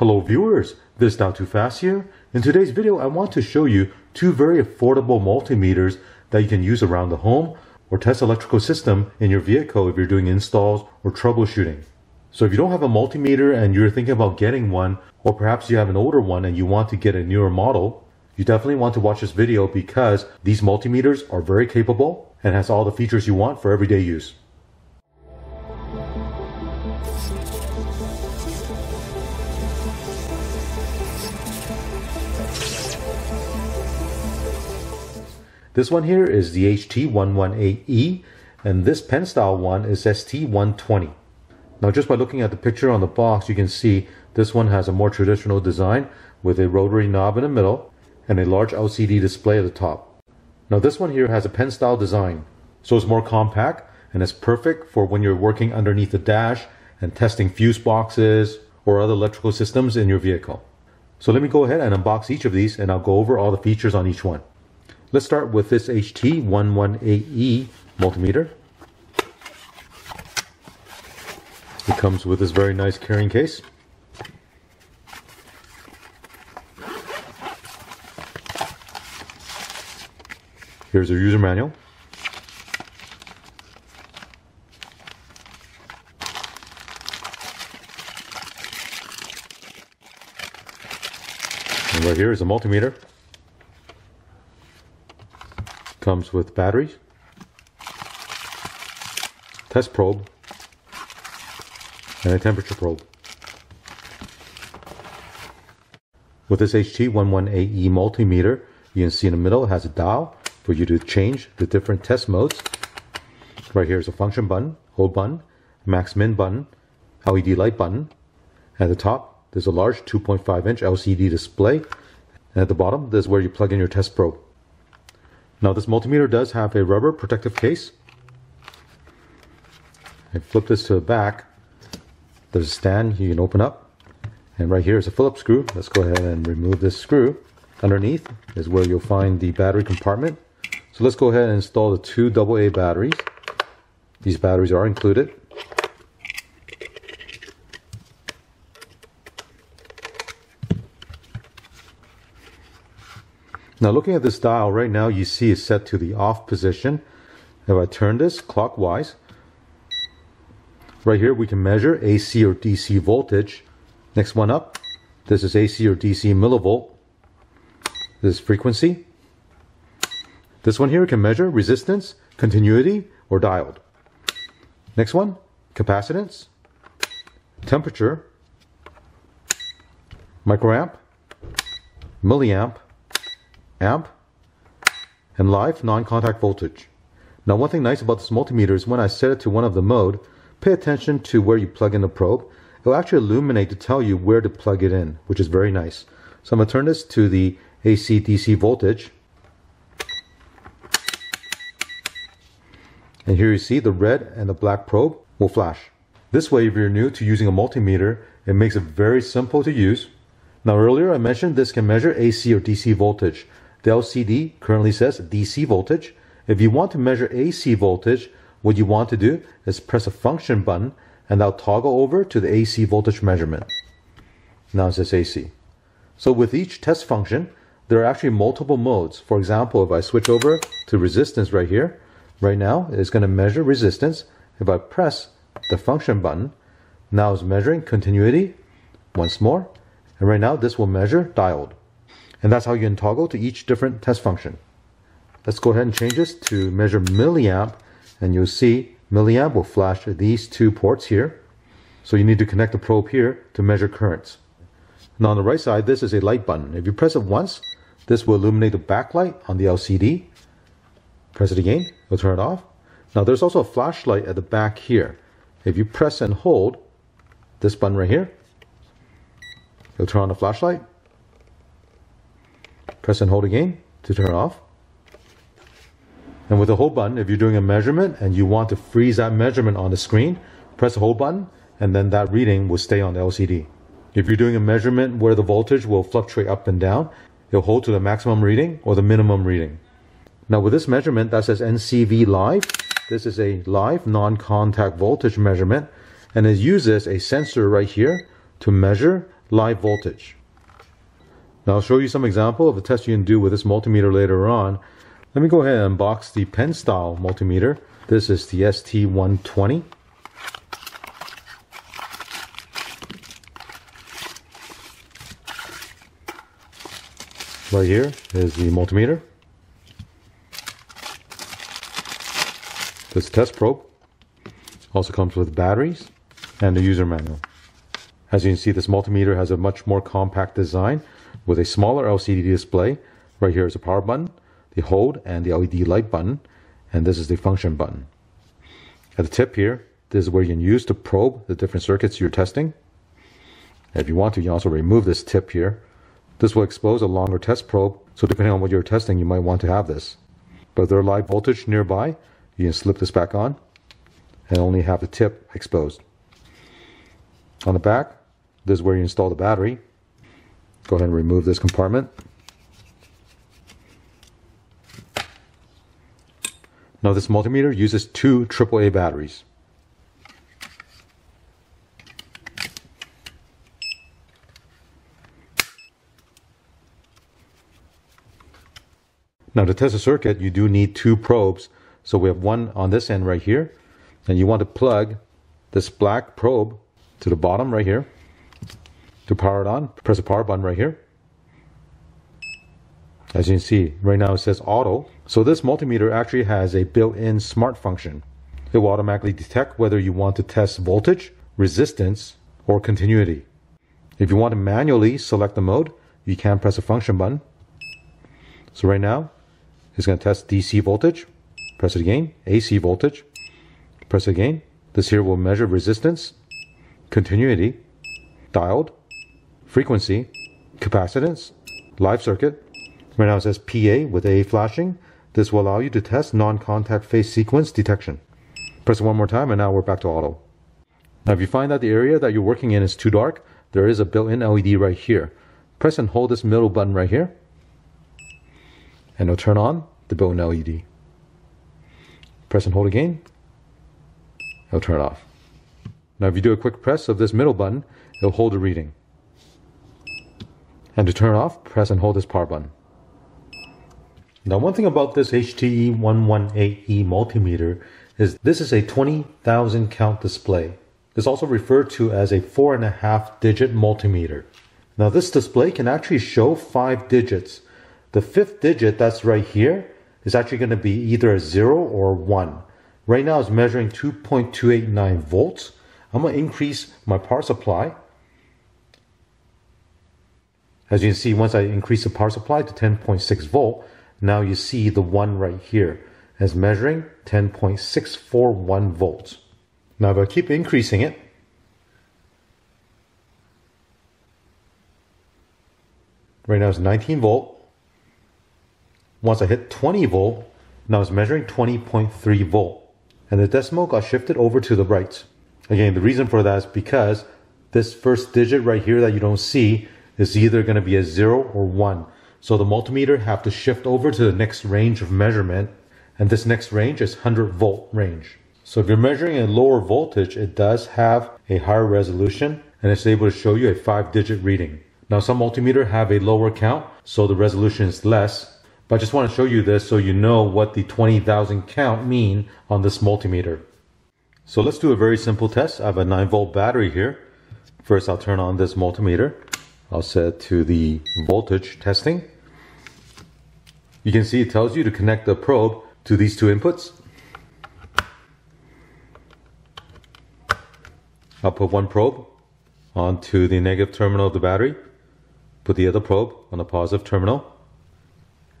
Hello viewers, this is Dial2Fast here. In today's video I want to show you two very affordable multimeters that you can use around the home or test electrical system in your vehicle if you're doing installs or troubleshooting. So if you don't have a multimeter and you're thinking about getting one, or perhaps you have an older one and you want to get a newer model, you definitely want to watch this video because these multimeters are very capable and has all the features you want for everyday use. This one here is the HT118E, and this pen style one is ST120. Now just by looking at the picture on the box, you can see this one has a more traditional design with a rotary knob in the middle and a large LCD display at the top. Now this one here has a pen style design, so it's more compact and it's perfect for when you're working underneath the dash and testing fuse boxes or other electrical systems in your vehicle. So let me go ahead and unbox each of these and I'll go over all the features on each one. Let's start with this HT118E multimeter. It comes with this very nice carrying case. Here's their user manual. And right here is a multimeter. Comes with batteries, test probe, and a temperature probe. With this HT118E multimeter, you can see in the middle it has a dial for you to change the different test modes. Right here is a function button, hold button, max min button, LED light button. At the top, there's a large 2.5-inch LCD display. And at the bottom, this is where you plug in your test probe. Now this multimeter does have a rubber protective case. I flip this to the back. There's a stand you can open up. And right here is a Phillips screw. Let's go ahead and remove this screw. Underneath is where you'll find the battery compartment. So let's go ahead and install the two AA batteries. These batteries are included. Now looking at this dial right now, you see it's set to the off position. If I turn this clockwise, right here we can measure AC or DC voltage. Next one up, this is AC or DC millivolt. This is frequency. This one here can measure resistance, continuity, or diode. Next one, capacitance, temperature, microamp, milliamp, amp, and live non-contact voltage. Now one thing nice about this multimeter is when I set it to one of the mode, pay attention to where you plug in the probe. It'll actually illuminate to tell you where to plug it in, which is very nice. So I'm going to turn this to the AC/DC voltage. And here you see the red and the black probe will flash. This way, if you're new to using a multimeter, it makes it very simple to use. Now earlier I mentioned this can measure AC or DC voltage. The LCD currently says DC voltage. If you want to measure AC voltage, what you want to do is press a function button and that'll toggle over to the AC voltage measurement. Now it says AC. So with each test function, there are actually multiple modes. For example, if I switch over to resistance right here, right now it's going to measure resistance. If I press the function button, now it's measuring continuity once more. And right now this will measure diode. And that's how you can toggle to each different test function. Let's go ahead and change this to measure milliamp, and you'll see milliamp will flash these two ports here. So you need to connect the probe here to measure currents. Now on the right side, this is a light button. If you press it once, this will illuminate the backlight on the LCD. Press it again, it'll turn it off. Now there's also a flashlight at the back here. If you press and hold this button right here, it'll turn on the flashlight. Press and hold again to turn off. And with the hold button, if you're doing a measurement and you want to freeze that measurement on the screen, press the hold button and then that reading will stay on the LCD. If you're doing a measurement where the voltage will fluctuate up and down, it'll hold to the maximum reading or the minimum reading. Now with this measurement that says NCV live, this is a live non-contact voltage measurement, and it uses a sensor right here to measure live voltage. Now I'll show you some example of the test you can do with this multimeter later on. Let me go ahead and unbox the pen style multimeter. This is the ST120. Right here is the multimeter. This test probe also comes with batteries and the user manual. As you can see, this multimeter has a much more compact design with a smaller LCD display. Right here is the power button, the hold and the LED light button, and this is the function button. At the tip here, this is where you can use to probe the different circuits you're testing. If you want to, you can also remove this tip here. This will expose a longer test probe, so depending on what you're testing, you might want to have this. But if there are live voltage nearby, you can slip this back on and only have the tip exposed. On the back, this is where you install the battery. Go ahead and remove this compartment. Now this multimeter uses two AAA batteries. Now to test a circuit, you do need two probes. So we have one on this end right here, and you want to plug this black probe to the bottom right here. To power it on, press the power button right here. As you can see, right now it says auto. So this multimeter actually has a built-in smart function. It will automatically detect whether you want to test voltage, resistance, or continuity. If you want to manually select the mode, you can press the function button. So right now, it's going to test DC voltage. Press it again, AC voltage. Press it again. This here will measure resistance, continuity, diode, frequency, capacitance, live circuit. Right now it says PA with A flashing. This will allow you to test non-contact phase sequence detection. Press it one more time and now we're back to auto. Now if you find that the area that you're working in is too dark, there is a built-in LED right here. Press and hold this middle button right here and it'll turn on the built-in LED. Press and hold again, it'll turn it off. Now if you do a quick press of this middle button, it'll hold the reading. And to turn off, press and hold this power button. Now one thing about this HT118E multimeter is this is a 20,000 count display. It's also referred to as a 4.5 digit multimeter. Now this display can actually show 5 digits. The 5th digit that's right here is actually going to be either a 0 or a 1. Right now it's measuring 2.289 volts. I'm going to increase my power supply. As you can see, once I increase the power supply to 10.6 volt, now you see the 1 right here as measuring 10.641 volts. Now if I keep increasing it, right now it's 19 volt. Once I hit 20 volt, now it's measuring 20.3 volt. And the decimal got shifted over to the right. Again, the reason for that is because this first digit right here that you don't see is either going to be a 0 or 1. So the multimeter have to shift over to the next range of measurement. And this next range is 100 volt range. So if you're measuring a lower voltage, it does have a higher resolution and it's able to show you a 5 digit reading. Now some multimeter have a lower count, so the resolution is less. But I just want to show you this so you know what the 20,000 count mean on this multimeter. So let's do a very simple test. I have a 9 volt battery here. First I'll turn on this multimeter. I'll set to the voltage testing. You can see it tells you to connect the probe to these two inputs. I'll put one probe onto the negative terminal of the battery. Put the other probe on the positive terminal.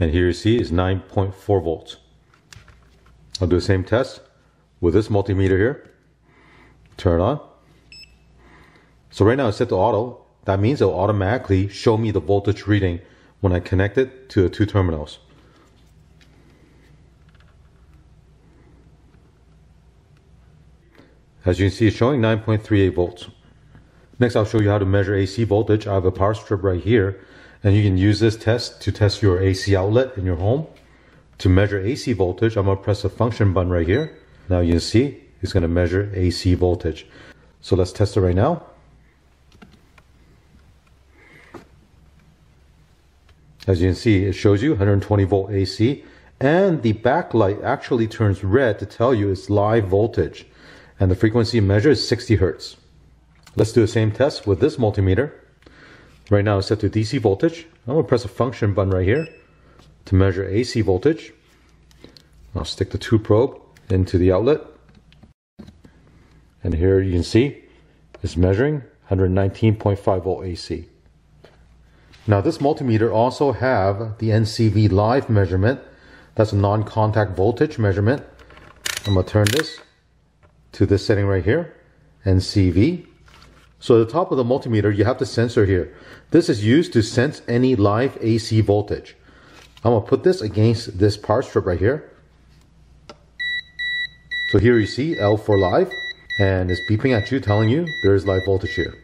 And here you see is 9.4 volts. I'll do the same test with this multimeter here. Turn on. So right now it's set to auto. That means it'll automatically show me the voltage reading when I connect it to the two terminals. As you can see, it's showing 9.38 volts. Next, I'll show you how to measure AC voltage. I have a power strip right here, and you can use this test to test your AC outlet in your home. To measure AC voltage, I'm going to press the function button right here. Now you can see it's going to measure AC voltage. So let's test it right now. As you can see, it shows you 120 volt AC, and the backlight actually turns red to tell you it's live voltage, and the frequency measure is 60 Hertz. Let's do the same test with this multimeter. Right now it's set to DC voltage. I'm going to press a function button right here to measure AC voltage. I'll stick the 2 probe into the outlet. And here you can see it's measuring 119.5 volt AC. Now this multimeter also have the NCV live measurement. That's a non-contact voltage measurement. I'm going to turn this to this setting right here, NCV. So at the top of the multimeter, you have the sensor here. This is used to sense any live AC voltage. I'm going to put this against this power strip right here. So here you see L for live, and it's beeping at you telling you there is live voltage here.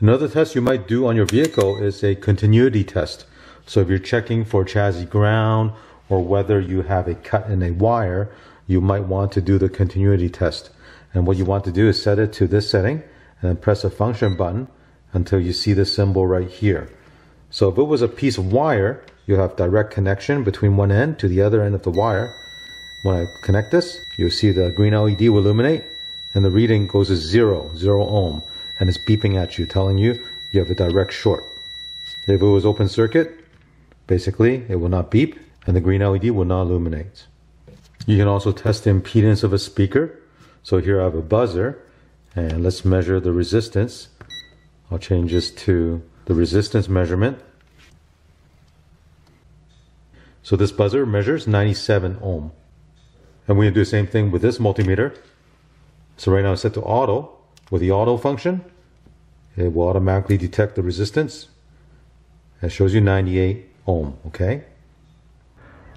Another test you might do on your vehicle is a continuity test. So if you're checking for chassis ground, or whether you have a cut in a wire, you might want to do the continuity test. And what you want to do is set it to this setting and then press a function button until you see the symbol right here. So if it was a piece of wire, you'll have direct connection between one end to the other end of the wire. When I connect this, you'll see the green LED will illuminate and the reading goes to 0 ohm, and it's beeping at you telling you you have a direct short. If it was open circuit, basically it will not beep and the green LED will not illuminate. You can also test the impedance of a speaker. So here I have a buzzer, and let's measure the resistance. I'll change this to the resistance measurement. So this buzzer measures 97 ohm. And we're going to do the same thing with this multimeter. So right now it's set to auto. With the auto function, it will automatically detect the resistance. It shows you 98 ohm, okay?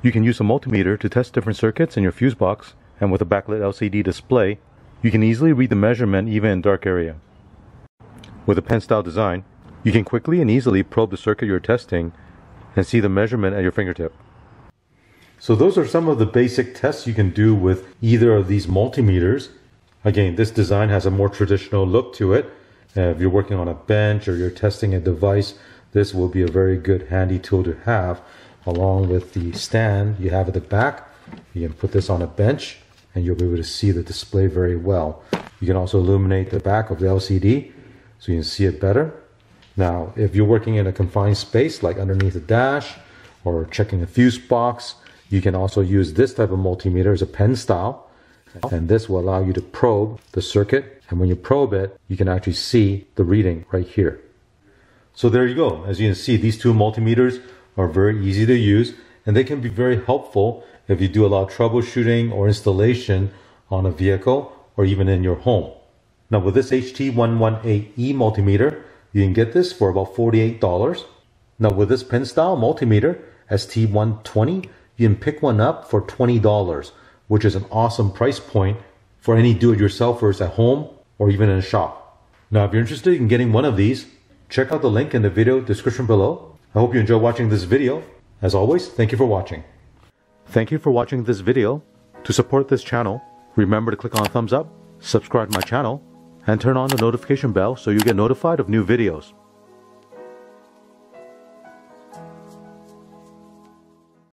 You can use a multimeter to test different circuits in your fuse box, and with a backlit LCD display, you can easily read the measurement even in dark area. With a pen-style design, you can quickly and easily probe the circuit you're testing and see the measurement at your fingertip. So those are some of the basic tests you can do with either of these multimeters. Again, this design has a more traditional look to it. If you're working on a bench or you're testing a device, this will be a very good handy tool to have. Along with the stand you have at the back, you can put this on a bench and you'll be able to see the display very well. You can also illuminate the back of the LCD so you can see it better. Now, if you're working in a confined space like underneath the dash or checking a fuse box, you can also use this type of multimeter as a pen style, and this will allow you to probe the circuit, and when you probe it, you can actually see the reading right here. So there you go. As you can see, these two multimeters are very easy to use, and they can be very helpful if you do a lot of troubleshooting or installation on a vehicle or even in your home. Now with this HT118E multimeter, you can get this for about $48. Now with this pin style multimeter, ST120, you can pick one up for $20, which is an awesome price point for any do-it-yourselfers at home or even in a shop. Now if you're interested in getting one of these, check out the link in the video description below. I hope you enjoy watching this video. As always, thank you for watching. Thank you for watching this video. To support this channel, remember to click on thumbs up, subscribe to my channel, and turn on the notification bell so you get notified of new videos.